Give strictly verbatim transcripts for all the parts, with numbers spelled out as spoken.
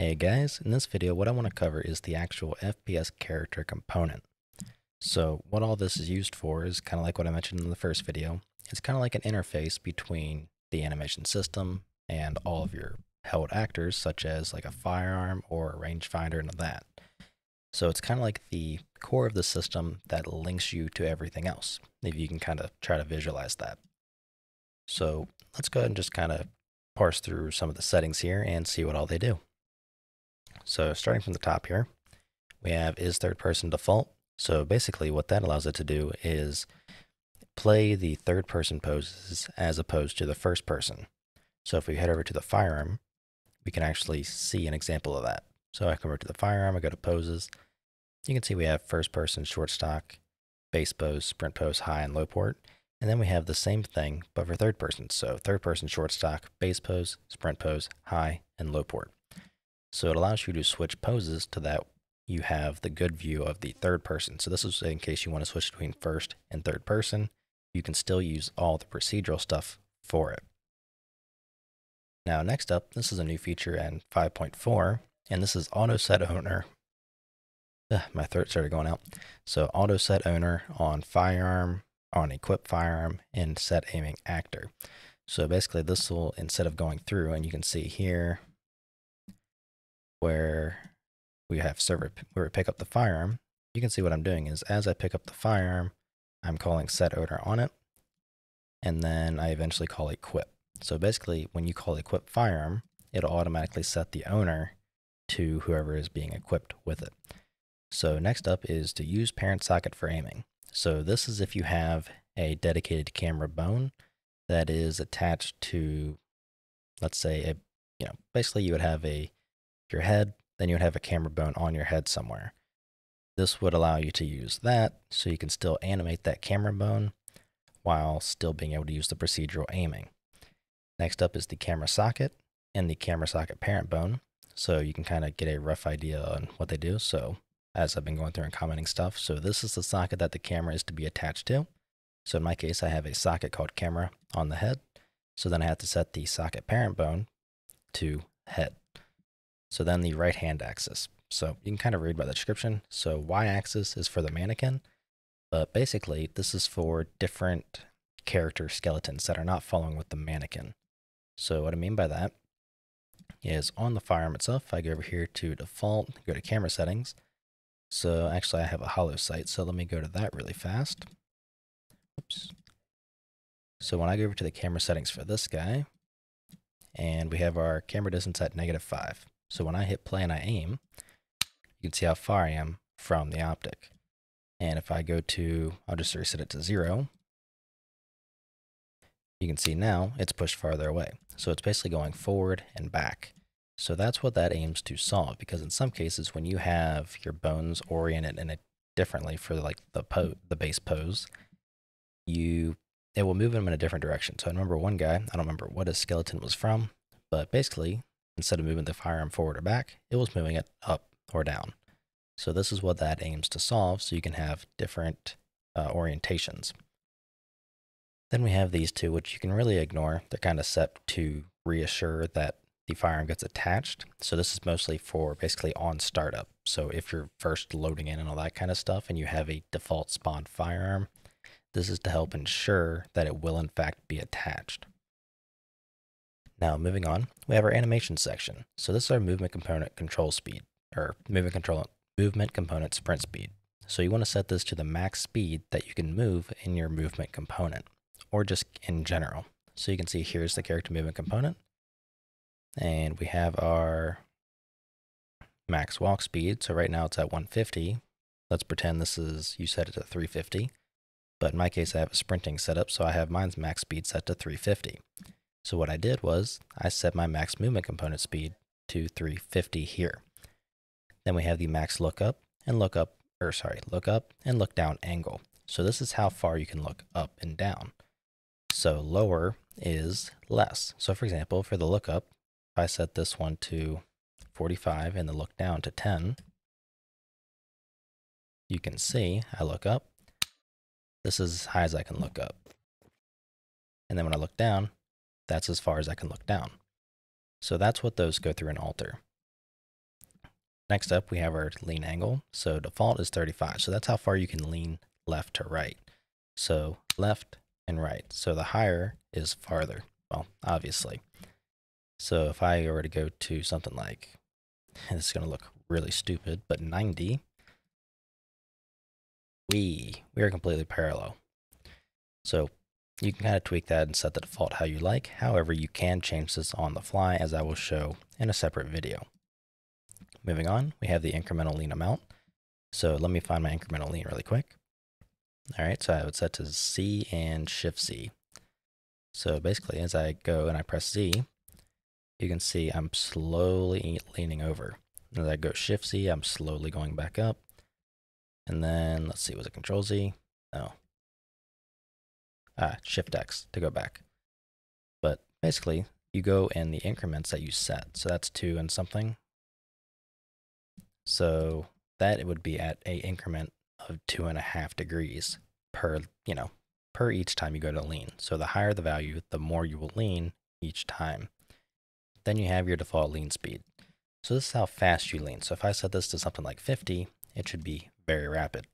Hey guys, in this video what I want to cover is the actual F P S character component. So what all this is used for is kind of like what I mentioned in the first video. It's kind of like an interface between the animation system and all of your held actors, such as like a firearm or a rangefinder and that. So it's kind of like the core of the system that links you to everything else, if you can kind of try to visualize that. So let's go ahead and just kind of parse through some of the settings here and see what all they do. So starting from the top here, we have is third person default. So basically what that allows it to do is play the third person poses as opposed to the first person. So if we head over to the firearm, we can actually see an example of that. So I come over to the firearm, I go to poses. You can see we have first person, short stock, base pose, sprint pose, high and low port. And then we have the same thing, but for third person. So third person, short stock, base pose, sprint pose, high and low port. So it allows you to switch poses to that you have the good view of the third person. So this is in case you want to switch between first and third person. You can still use all the procedural stuff for it. Now next up, this is a new feature in five point four, and this is auto set owner. Ugh, my throat started going out. So auto set owner on firearm, on equip firearm, and set aiming actor. So basically this will, instead of going through, and you can see here, where we have server, where we pick up the firearm, you can see what I'm doing is as I pick up the firearm, I'm calling set owner on it, and then I eventually call equip. So basically when you call equip firearm, it'll automatically set the owner to whoever is being equipped with it. So next up is to use parent socket for aiming. So this is if you have a dedicated camera bone that is attached to, let's say, a, you know, basically you would have a your head, then you would have a camera bone on your head somewhere. This would allow you to use that so you can still animate that camera bone while still being able to use the procedural aiming. Next up is the camera socket and the camera socket parent bone. So you can kind of get a rough idea on what they do. So as I've been going through and commenting stuff, so this is the socket that the camera is to be attached to. So in my case, I have a socket called camera on the head. So then I have to set the socket parent bone to head. So then the right hand axis. So you can kind of read by the description. So Y axis is for the mannequin, but basically this is for different character skeletons that are not following with the mannequin. So what I mean by that is on the firearm itself, I go over here to default, go to camera settings. So actually I have a hollow sight. So let me go to that really fast. Oops. So when I go over to the camera settings for this guy, and we have our camera distance at negative five. So when I hit play and I aim, you can see how far I am from the optic. And if I go to, I'll just reset it to zero. You can see now it's pushed farther away. So it's basically going forward and back. So that's what that aims to solve, because in some cases when you have your bones oriented in it differently for like the po the base pose, you it will move them in a different direction. So I remember one guy, I don't remember what his skeleton was from, but basically instead of moving the firearm forward or back, it was moving it up or down. So this is what that aims to solve, so you can have different uh, orientations. Then we have these two, which you can really ignore. They're kind of set to reassure that the firearm gets attached. So this is mostly for basically on startup. So if you're first loading in and all that kind of stuff, and you have a default spawned firearm, this is to help ensure that it will in fact be attached. Now moving on, we have our animation section. So this is our movement component control speed, or movement control movement component sprint speed. So you want to set this to the max speed that you can move in your movement component, or just in general. So you can see here's the character movement component, and we have our max walk speed. So right now it's at one fifty. Let's pretend this is, you set it to three fifty, but in my case I have a sprinting setup, so I have mine's max speed set to three fifty. So what I did was I set my max movement component speed to three fifty here. Then we have the max look up and look up, or sorry, look up and look down angle. So this is how far you can look up and down. So lower is less. So for example, for the look up, if I set this one to forty-five and the look down to ten, you can see I look up. This is as high as I can look up. And then when I look down, that's as far as I can look down. So that's what those go through and alter. Next up, we have our lean angle. So default is thirty-five. So that's how far you can lean left to right. So left and right. So the higher is farther. Well, obviously. So if I were to go to something like, it's going to look really stupid, but ninety, we, we are completely parallel. So you can kind of tweak that and set the default how you like. However, you can change this on the fly, as I will show in a separate video. Moving on, we have the incremental lean amount. So let me find my incremental lean really quick. All right, so I have it set to C and Shift Z. So basically, as I go and I press Z, you can see I'm slowly leaning over. As I go Shift Z, I'm slowly going back up. And then, let's see, was it Control Z? No. Ah, Shift X to go back. But basically, you go in the increments that you set. So that's two and something. So that it would be at a increment of two and a half degrees per, you know, per each time you go to lean. So the higher the value, the more you will lean each time. Then you have your default lean speed. So this is how fast you lean. So if I set this to something like fifty, it should be very rapid.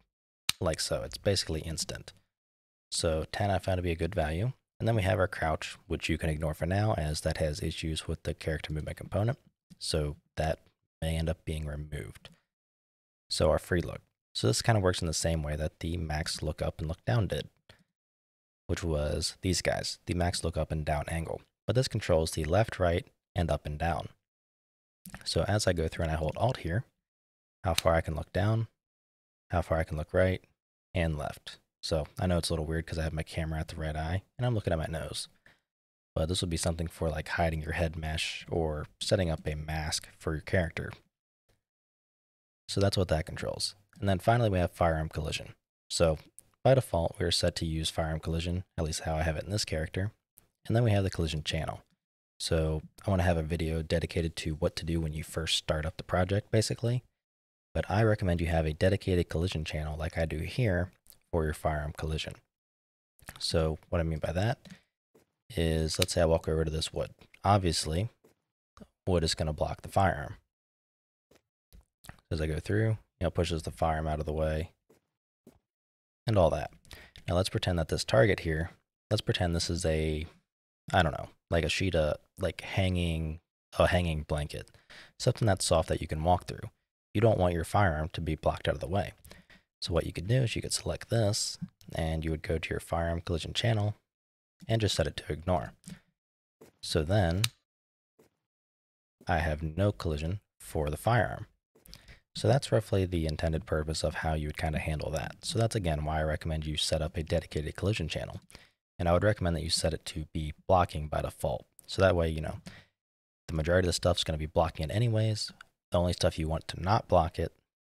Like so, it's basically instant. So ten I found to be a good value. And then we have our crouch, which you can ignore for now, as that has issues with the character movement component. So that may end up being removed. So our free look. So this kind of works in the same way that the max look up and look down did, which was these guys, the max look up and down angle. But this controls the left, right, and up and down. So as I go through and I hold Alt here, how far I can look down, how far I can look right, and left. So I know it's a little weird because I have my camera at the right eye and I'm looking at my nose. But this would be something for like hiding your head mesh or setting up a mask for your character. So that's what that controls. And then finally we have firearm collision. So by default we are set to use firearm collision, at least how I have it in this character. And then we have the collision channel. So I want to have a video dedicated to what to do when you first start up the project basically. But I recommend you have a dedicated collision channel like I do here for your firearm collision. So what I mean by that is, let's say I walk over to this wood. Obviously, wood is going to block the firearm. As I go through, you know, pushes the firearm out of the way and all that. Now let's pretend that this target here, let's pretend this is a, I don't know, like a sheet of, like hanging, a hanging blanket, something that's soft that you can walk through. You don't want your firearm to be blocked out of the way. So what you could do is you could select this and you would go to your firearm collision channel and just set it to ignore. So then I have no collision for the firearm. So that's roughly the intended purpose of how you would kind of handle that. So that's again why I recommend you set up a dedicated collision channel. And I would recommend that you set it to be blocking by default. So that way, you know, the majority of the stuff's going to be blocking it anyways. The only stuff you want to not block it,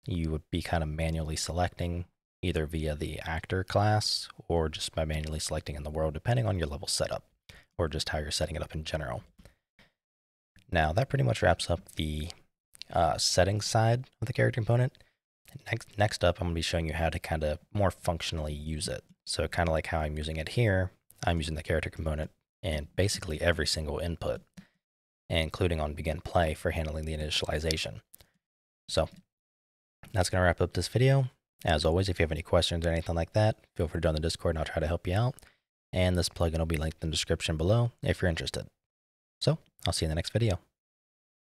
you would be kind of manually selecting either via the actor class or just by manually selecting in the world, depending on your level setup or just how you're setting it up in general. Now that pretty much wraps up the uh, setting side of the character component. Next, next up, I'm going to be showing you how to kind of more functionally use it. So kind of like how I'm using it here, I'm using the character component and basically every single input, including on begin play for handling the initialization. So that's going to wrap up this video. As always, if you have any questions or anything like that, feel free to join the Discord and I'll try to help you out. And this plugin will be linked in the description below if you're interested. So I'll see you in the next video.